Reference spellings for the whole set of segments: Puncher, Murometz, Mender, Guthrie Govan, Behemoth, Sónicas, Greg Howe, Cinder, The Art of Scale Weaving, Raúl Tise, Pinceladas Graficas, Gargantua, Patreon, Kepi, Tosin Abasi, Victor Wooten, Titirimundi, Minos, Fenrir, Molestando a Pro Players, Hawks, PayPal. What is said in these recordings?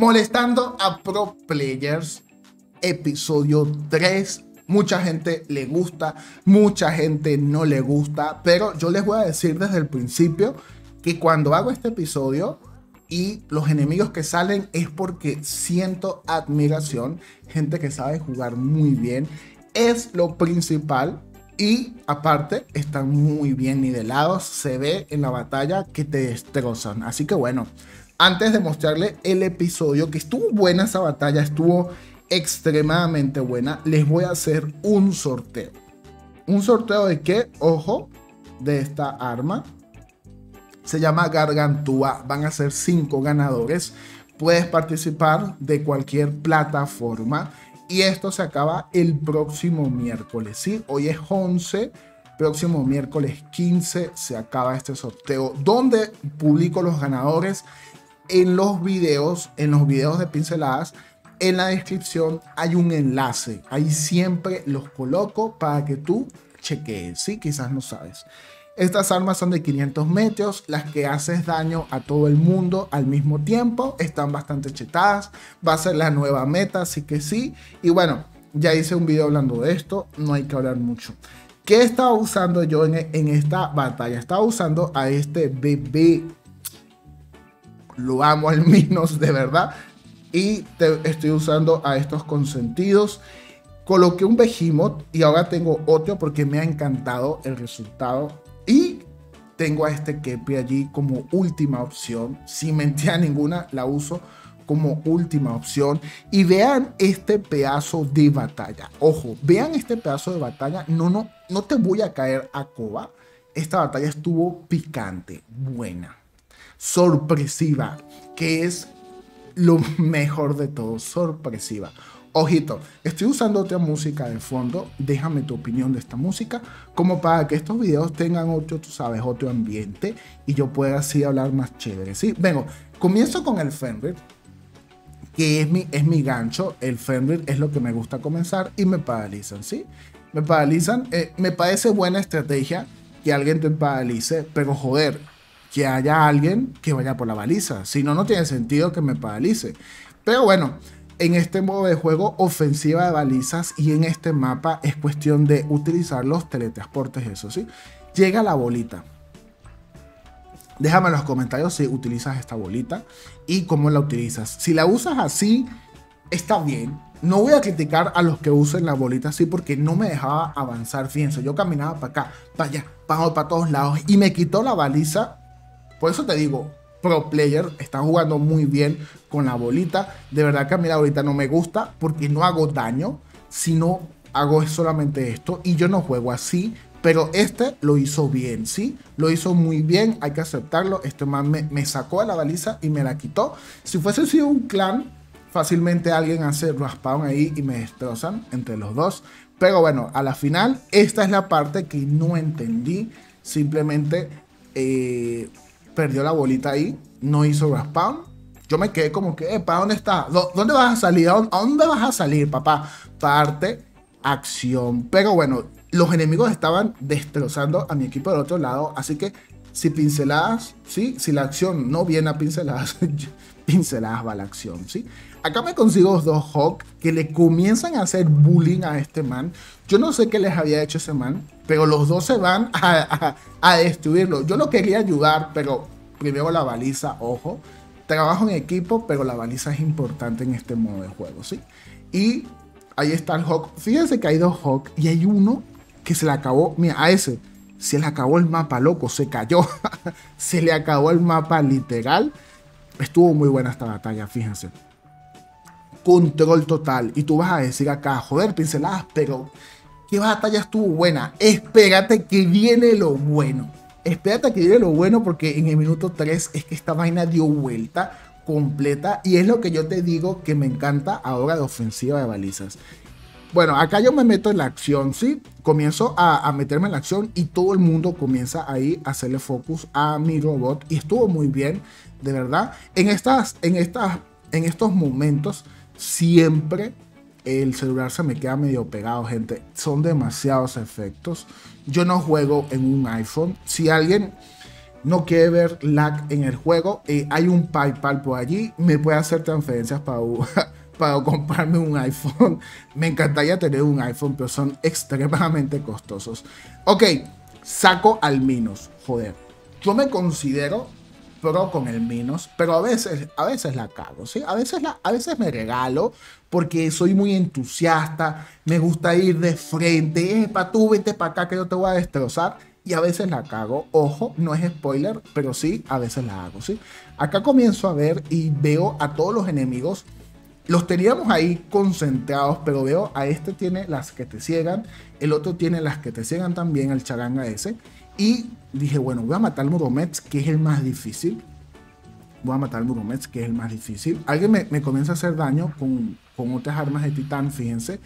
Molestando a Pro Players, episodio 3. Mucha gente le gusta, mucha gente no le gusta, pero yo les voy a decir desde el principio que cuando hago este episodio y los enemigos que salen es porque siento admiración, gente que sabe jugar muy bien, es lo principal. Y aparte están muy bien nivelados, se ve en la batalla que te destrozan. Así que bueno, antes de mostrarles el episodio, que estuvo buena esa batalla, estuvo extremadamente buena, les voy a hacer un sorteo. ¿Un sorteo de qué? Ojo, de esta arma. Se llama Gargantua. Van a ser 5 ganadores. Puedes participar de cualquier plataforma. Y esto se acaba el próximo miércoles, ¿sí? Hoy es 11. Próximo miércoles 15 se acaba este sorteo, donde publico los ganadores en los videos de pinceladas. En la descripción hay un enlace, ahí siempre los coloco para que tú chequees, ¿sí? Quizás no sabes. Estas armas son de 500 metros, las que haces daño a todo el mundo al mismo tiempo, están bastante chetadas, va a ser la nueva meta, así que sí. Y bueno, ya hice un video hablando de esto, no hay que hablar mucho. ¿Qué estaba usando yo en esta batalla? Estaba usando a este bebé, lo amo al Minos de verdad. Y estoy usando a estos consentidos. Coloqué un Behemoth y ahora tengo otro porque me ha encantado el resultado. Y tengo a este Kepi allí como última opción. Sin mentira ninguna, la uso como última opción. Y vean este pedazo de batalla. Ojo, vean este pedazo de batalla. No te voy a caer a coba. Esta batalla estuvo picante, buena, sorpresiva, que es lo mejor de todo, sorpresiva. Ojito, estoy usando otra música de fondo, déjame tu opinión de esta música, como para que estos videos tengan otro, tú sabes, otro ambiente y yo pueda así hablar más chévere, ¿sí? Vengo, comienzo con el Fenrir, que es mi gancho. El Fenrir es lo que me gusta comenzar y me paralizan, ¿sí? Me paralizan, me parece buena estrategia que alguien te paralice, pero joder, que haya alguien que vaya por la baliza. Si no, no tiene sentido que me paralice. Pero bueno, en este modo de juego, ofensiva de balizas, y en este mapa es cuestión de utilizar los teletransportes, eso sí. Llega la bolita. Déjame en los comentarios si utilizas esta bolita y cómo la utilizas. Si la usas así, está bien. No voy a criticar a los que usen la bolita así porque no me dejaba avanzar. Fíjense, yo caminaba para acá, para allá, para todos lados y me quitó la baliza. Por eso te digo, Pro Player están jugando muy bien con la bolita. De verdad que a mí la bolita no me gusta porque no hago daño, sino hago solamente esto y yo no juego así. Pero este lo hizo bien, ¿sí? Lo hizo muy bien, hay que aceptarlo. Este man me sacó de la baliza y me la quitó. Si fuese sido un clan, fácilmente alguien hace raspawn ahí y me destrozan entre los dos. Pero bueno, a la final, esta es la parte que no entendí. Simplemente perdió la bolita ahí, no hizo respawn. Yo me quedé como que, ¿para dónde está? ¿Dónde vas a salir? ¿A dónde vas a salir, papá? Parte, acción. Pero bueno, los enemigos estaban destrozando a mi equipo del otro lado, así que si pinceladas, ¿sí? Si la acción no viene a pinceladas, pinceladas va la acción, ¿sí? Acá me consigo 2 Hawks que le comienzan a hacer bullying a este man. Yo no sé qué les había hecho ese man, pero los dos se van a destruirlo. Yo lo quería ayudar, pero primero la baliza, ojo. Trabajo en equipo, pero la baliza es importante en este modo de juego, ¿sí? Y ahí está el Hawk. Fíjense que hay 2 Hawks y hay uno que se le acabó. Mira, a ese se le acabó el mapa, loco, se cayó. Se le acabó el mapa literal. Estuvo muy buena esta batalla, fíjense. Control total. Y tú vas a decir acá, joder, pinceladas, pero qué batalla estuvo buena. Espérate que viene lo bueno. Espérate que viene lo bueno porque en el minuto 3 es que esta vaina dio vuelta completa. Y es lo que yo te digo que me encanta ahora de ofensiva de balizas. Bueno, acá yo me meto en la acción, ¿sí? Comienzo a meterme en la acción y todo el mundo comienza ahí a hacerle focus a mi robot. Y estuvo muy bien, de verdad. En estos momentos siempre el celular se me queda medio pegado, gente. Son demasiados efectos. Yo no juego en un iPhone. Si alguien no quiere ver lag en el juego, hay un PayPal por allí, me puede hacer transferencias para comprarme un iPhone. Me encantaría tener un iPhone, pero son extremadamente costosos. Ok, saco al Minos, joder. Yo me considero pro con el Minos, pero a veces la cago, ¿sí? A veces me regalo porque soy muy entusiasta, me gusta ir de frente, pa' tú, vente para acá que yo te voy a destrozar. Y a veces la cago, ojo, no es spoiler, pero sí, a veces la hago, ¿sí? Acá comienzo a ver y veo a todos los enemigos, los teníamos ahí concentrados, pero veo a este tiene las que te ciegan, el otro tiene las que te ciegan también, el charanga ese. Y dije, bueno, voy a matar al Murometz, que es el más difícil. Alguien me comienza a hacer daño con otras armas de titán, fíjense.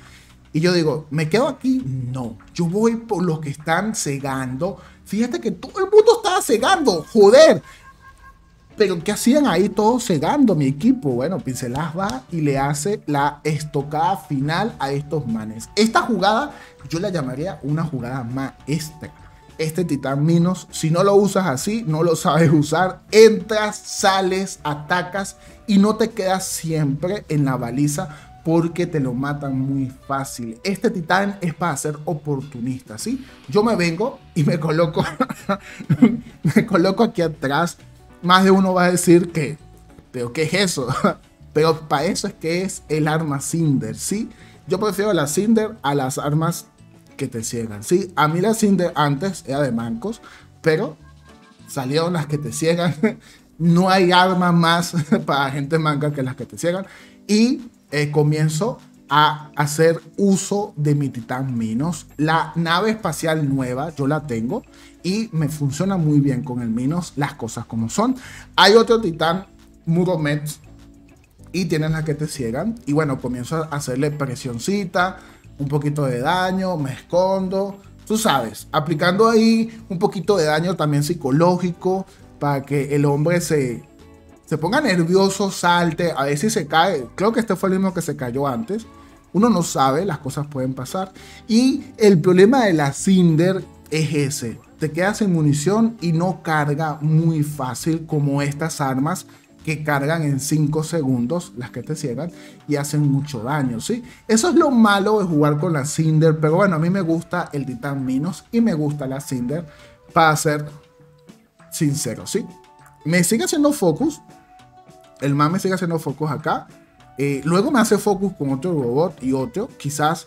Y yo digo, ¿me quedo aquí? No, yo voy por los que están cegando. Fíjate que todo el mundo estaba cegando, joder. Pero ¿qué hacían ahí todos cegando mi equipo? Bueno, Pinceladas va y le hace la estocada final a estos manes. Esta jugada yo la llamaría una jugada maestra. Este titán Minos, si no lo usas así, no lo sabes usar, entras, sales, atacas y no te quedas siempre en la baliza porque te lo matan muy fácil. Este titán es para ser oportunista, ¿sí? Yo me vengo y me coloco, me coloco aquí atrás. Más de uno va a decir que, ¿pero qué es eso? Pero para eso es que es el arma Cinder, ¿sí? Yo prefiero la Cinder a las armas que te ciegan, ¿sí? A mí la Cinder antes era de mancos, pero salieron las que te ciegan. No hay arma más para gente manca que las que te ciegan. Y comienzo a hacer uso de mi titán Minos. La nave espacial nueva yo la tengo y me funciona muy bien con el Minos, las cosas como son. Hay otro titán, Murometz, y tienen las que te ciegan. Y bueno, comienzo a hacerle presioncita, un poquito de daño, me escondo, tú sabes, aplicando ahí un poquito de daño también psicológico para que el hombre se ponga nervioso, salte, a ver si se cae. Creo que este fue el mismo que se cayó antes. Uno no sabe, las cosas pueden pasar. Y el problema de la Cinder es ese, te quedas sin munición y no carga muy fácil como estas armas que cargan en 5 segundos, las que te ciegan, y hacen mucho daño, ¿sí? Eso es lo malo de jugar con la Cinder, pero bueno, a mí me gusta el titán Minos y me gusta la Cinder, para ser sincero, ¿sí? Me sigue haciendo focus, el man me sigue haciendo focus acá, luego me hace focus con otro robot y otro, quizás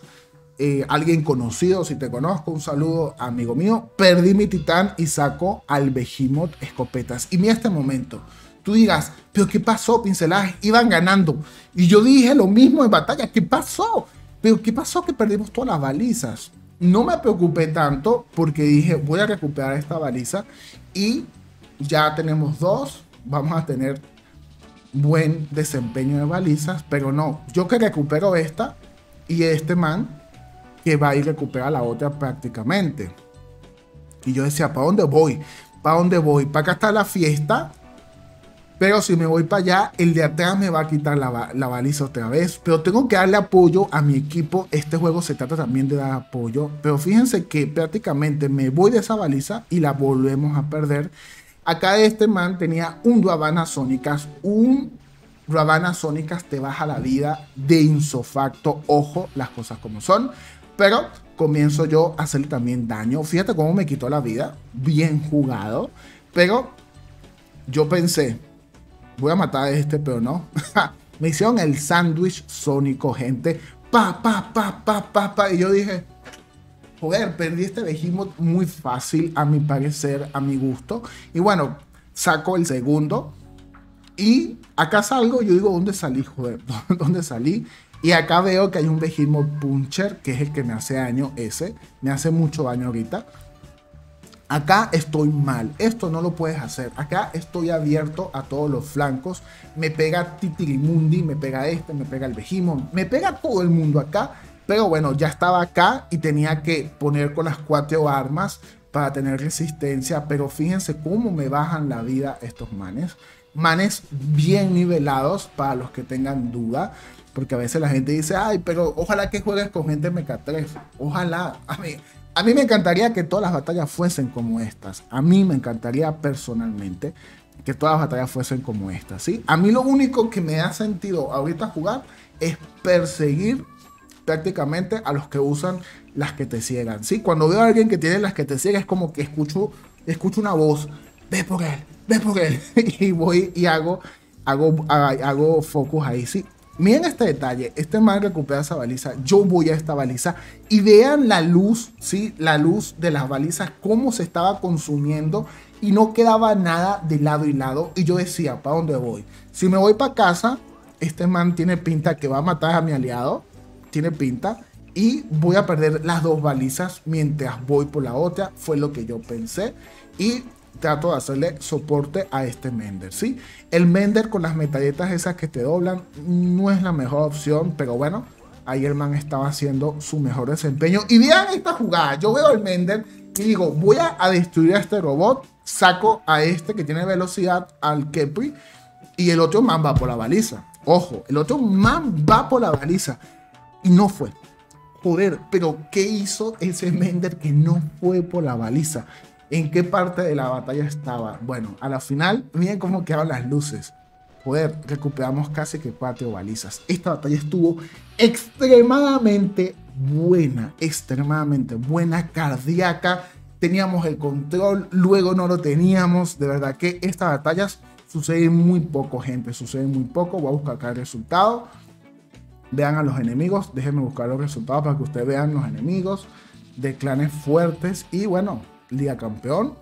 alguien conocido, si te conozco, un saludo amigo mío. Perdí mi titán y saco al Behemoth escopetas, y mira este momento. Tú digas, pero ¿qué pasó, Pinceladas? Iban ganando. Y yo dije lo mismo en batalla. ¿Qué pasó? Pero ¿qué pasó que perdimos todas las balizas? No me preocupé tanto porque dije, voy a recuperar esta baliza. Y ya tenemos 2. Vamos a tener buen desempeño de balizas. Pero no, yo que recupero esta y este man que va y recupera la otra prácticamente. Y yo decía, ¿para dónde voy? ¿Para dónde voy? ¿Para acá está la fiesta? Pero si me voy para allá, el de atrás me va a quitar la baliza otra vez. Pero tengo que darle apoyo a mi equipo. Este juego se trata también de dar apoyo. Pero fíjense que prácticamente me voy de esa baliza y la volvemos a perder. Acá este man tenía un Ravana Sónicas. Un Ravana Sónicas te baja la vida de insofacto. Ojo, las cosas como son. Pero comienzo yo a hacerle también daño. Fíjate cómo me quitó la vida. Bien jugado. Pero yo pensé, voy a matar a este, pero no. Me hicieron el sándwich sónico, gente. Y yo dije, joder, perdí este Behemoth muy fácil, a mi parecer, a mi gusto. Y bueno, saco el segundo. Y acá salgo, yo digo, ¿dónde salí, joder? ¿Dónde salí? Y acá veo que hay un Behemoth Puncher, que es el que me hace daño ese. Me hace mucho daño ahorita. Acá estoy mal, esto no lo puedes hacer, acá estoy abierto a todos los flancos, me pega Titirimundi, me pega este, me pega el Behemoth, me pega todo el mundo acá, pero bueno, ya estaba acá y tenía que poner con las 4 armas para tener resistencia, pero fíjense cómo me bajan la vida estos manes, manes bien nivelados para los que tengan duda, porque a veces la gente dice, ay, pero ojalá que juegues con gente mecatref, ojalá, a mí... A mí me encantaría que todas las batallas fuesen como estas. A mí me encantaría personalmente que todas las batallas fuesen como estas, ¿sí? A mí lo único que me ha sentido ahorita jugar es perseguir prácticamente a los que usan las que te ciegan, ¿sí? Cuando veo a alguien que tiene las que te ciegan es como que escucho una voz, ve por él, ve por él. Y voy y hago focus ahí, ¿sí? Miren este detalle, este man recupera esa baliza, yo voy a esta baliza y vean la luz, ¿sí? La luz de las balizas, cómo se estaba consumiendo y no quedaba nada de lado y lado. Y yo decía, ¿para dónde voy? Si me voy para casa, este man tiene pinta que va a matar a mi aliado, tiene pinta, y voy a perder las dos balizas mientras voy por la otra, fue lo que yo pensé. Y trato de hacerle soporte a este Mender, ¿sí? El Mender con las metalletas esas que te doblan no es la mejor opción, pero bueno, ahí el man estaba haciendo su mejor desempeño. Y vean esta jugada, yo veo al Mender y digo, voy a destruir a este robot, saco a este que tiene velocidad, al Kepi, y el otro man va por la baliza. Ojo, el otro man va por la baliza y no fue. Joder, pero ¿qué hizo ese Mender que no fue por la baliza? ¿En qué parte de la batalla estaba? Bueno, a la final, miren cómo quedaron las luces. Joder, recuperamos casi que 4 balizas. Esta batalla estuvo extremadamente buena, cardíaca. Teníamos el control, luego no lo teníamos. De verdad que estas batallas suceden muy poco, gente. Suceden muy poco. Voy a buscar acá el resultado. Vean a los enemigos. Déjenme buscar los resultados para que ustedes vean los enemigos de clanes fuertes. Y bueno, Liga Campeón,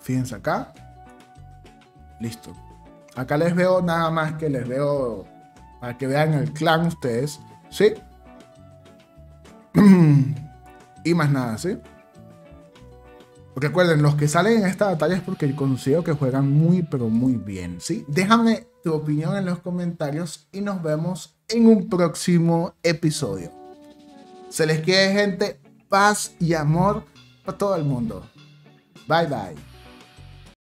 fíjense acá, listo, acá les veo nada más que les veo para que vean el clan ustedes, ¿sí? Y más nada, ¿sí? Recuerden, los que salen en esta batalla es porque considero que juegan muy pero muy bien, ¿sí? Déjame tu opinión en los comentarios y nos vemos en un próximo episodio. Se les quiere, gente, paz y amor a todo el mundo. Bye bye.